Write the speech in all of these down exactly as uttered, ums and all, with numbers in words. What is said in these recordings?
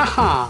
Haha!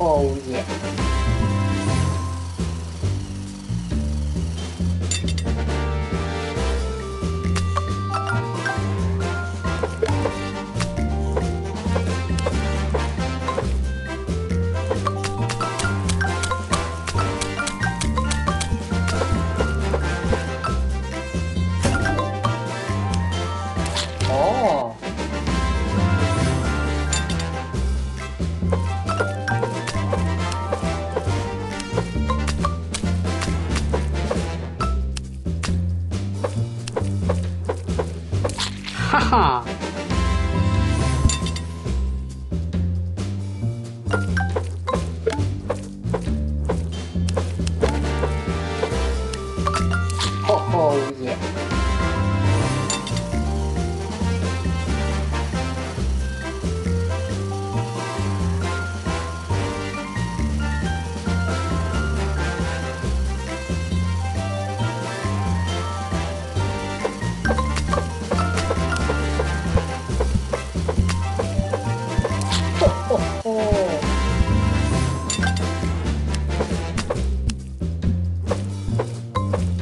Oh, yeah. Oh, oh, yeah. Haha! Oh, oh yeah!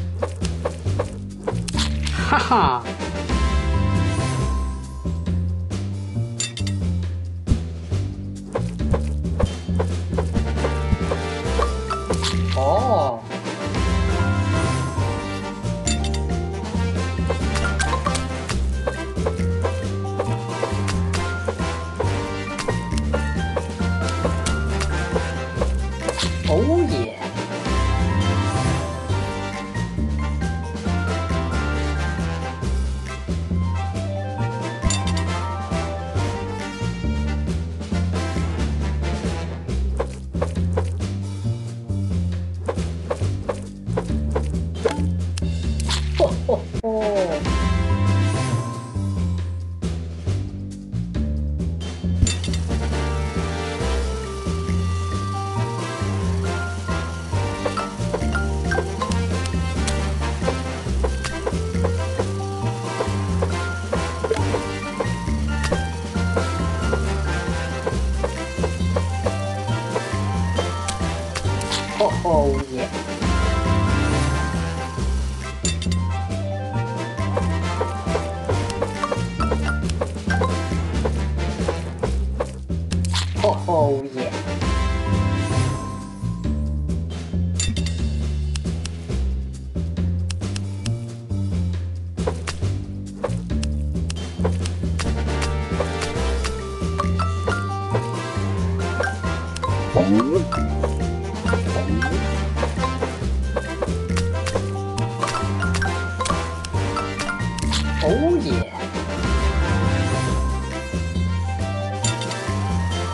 Haha! Oh, oh yeah! Haha! Oh! Oh yeah! Oh, oh. Oh, oh yeah.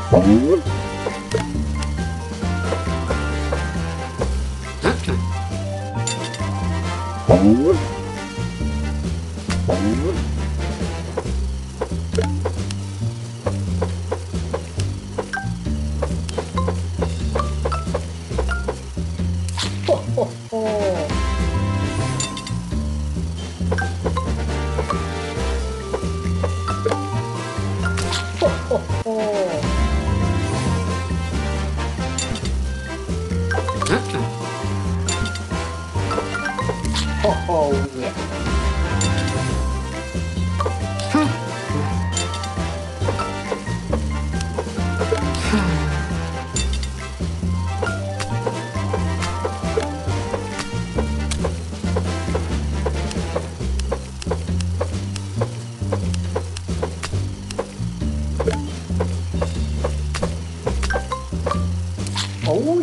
Oh, oh yeah. Oh yeah. ho, ho. Ho, ho, ho. Oh,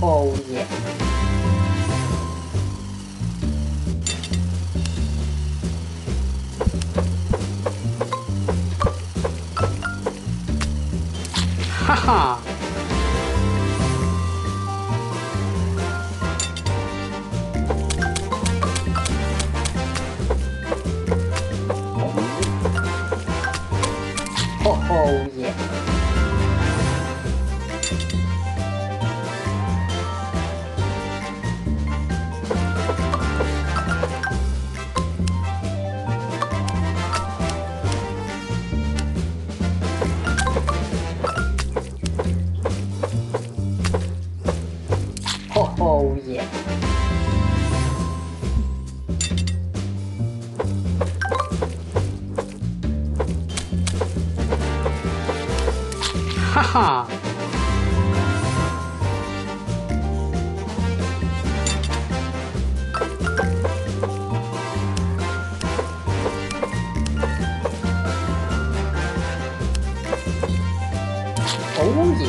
Oh, yeah. Oh yeah. Oh. Oh, oh yeah. Haha. Oh, oh yeah. Oh, oh yeah. Haha. Oh yeah.